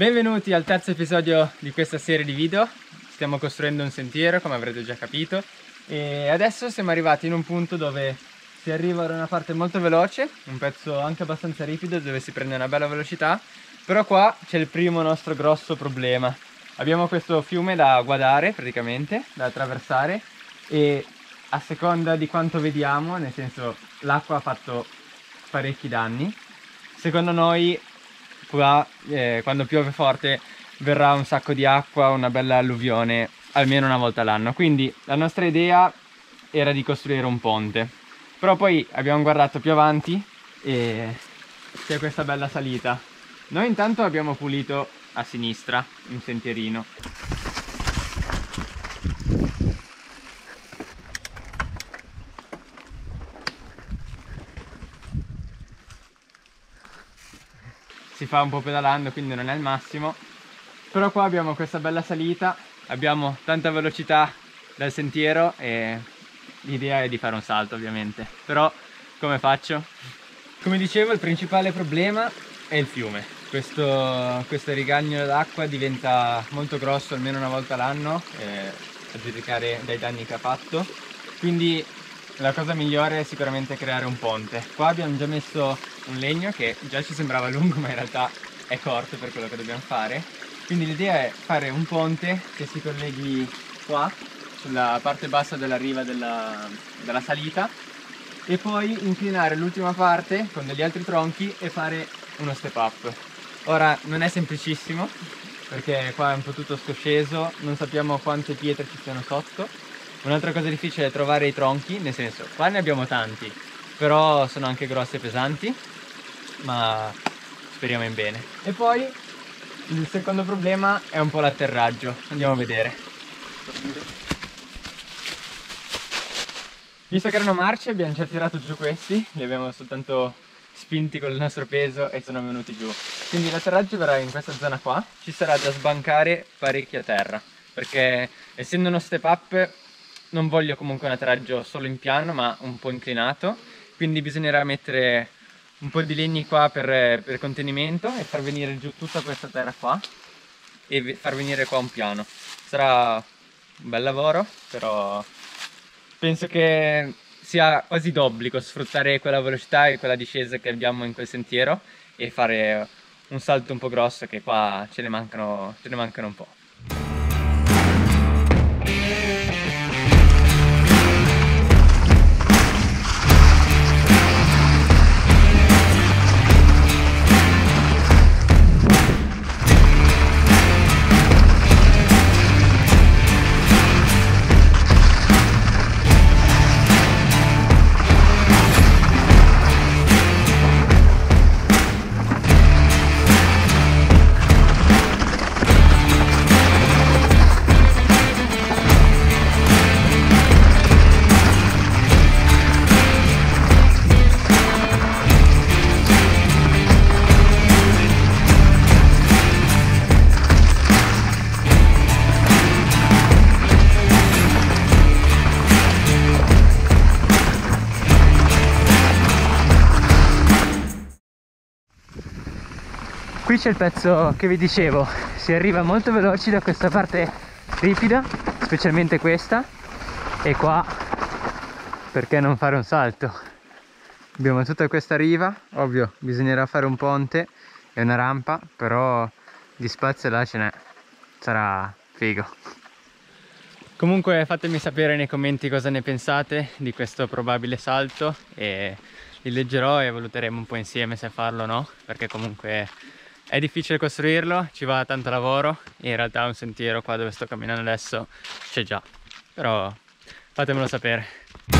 Benvenuti al terzo episodio di questa serie di video. Stiamo costruendo un sentiero, come avrete già capito, e adesso siamo arrivati in un punto dove si arriva da una parte molto veloce, un pezzo anche abbastanza ripido dove si prende una bella velocità, però qua c'è il primo nostro grosso problema. Abbiamo questo fiume da guadare praticamente, da attraversare, e a seconda di quanto vediamo, nel senso, l'acqua ha fatto parecchi danni. Secondo noi qua quando piove forte verrà un sacco di acqua, una bella alluvione almeno una volta l'anno, quindi la nostra idea era di costruire un ponte. Però poi abbiamo guardato più avanti e c'è questa bella salita. Noi intanto abbiamo pulito a sinistra un sentierino. Si fa un po' pedalando, quindi non è il massimo. Però qua abbiamo questa bella salita, abbiamo tanta velocità dal sentiero e l'idea è di fare un salto, ovviamente. Però come faccio? Come dicevo, il principale problema è il fiume. Questo rigagnolo d'acqua diventa molto grosso almeno una volta l'anno, a giudicare dai danni che ha fatto. Quindi la cosa migliore è sicuramente creare un ponte. Qua abbiamo già messo un legno che già ci sembrava lungo, ma in realtà è corto per quello che dobbiamo fare. Quindi l'idea è fare un ponte che si colleghi qua sulla parte bassa della riva della salita, e poi inclinare l'ultima parte con degli altri tronchi e fare uno step up. Ora non è semplicissimo perché qua è un po' tutto scosceso, non sappiamo quante pietre ci siano sotto. Un'altra cosa difficile è trovare i tronchi, nel senso, qua ne abbiamo tanti, però sono anche grossi e pesanti, ma speriamo in bene. E poi il secondo problema è un po' l'atterraggio, andiamo a vedere. Visto che erano marce, abbiamo già tirato giù questi, li abbiamo soltanto spinti con il nostro peso e sono venuti giù. Quindi l'atterraggio verrà in questa zona qua, ci sarà da sbancare parecchia terra, perché essendo uno step up non voglio comunque un atterraggio solo in piano ma un po' inclinato, quindi bisognerà mettere un po' di legni qua per contenimento e far venire giù tutta questa terra qua e far venire qua un piano. Sarà un bel lavoro, però penso che sia quasi d'obbligo sfruttare quella velocità e quella discesa che abbiamo in quel sentiero e fare un salto un po' grosso, che qua ce ne mancano un po'. Qui c'è il pezzo che vi dicevo, si arriva molto veloci da questa parte ripida, specialmente questa, e qua perché non fare un salto? Abbiamo tutta questa riva, ovvio bisognerà fare un ponte e una rampa, però di spazio là ce n'è, sarà figo. Comunque fatemi sapere nei commenti cosa ne pensate di questo probabile salto e li leggerò e valuteremo un po' insieme se farlo o no, perché comunque è difficile costruirlo, ci va tanto lavoro e in realtà un sentiero qua dove sto camminando adesso c'è già, però fatemelo sapere.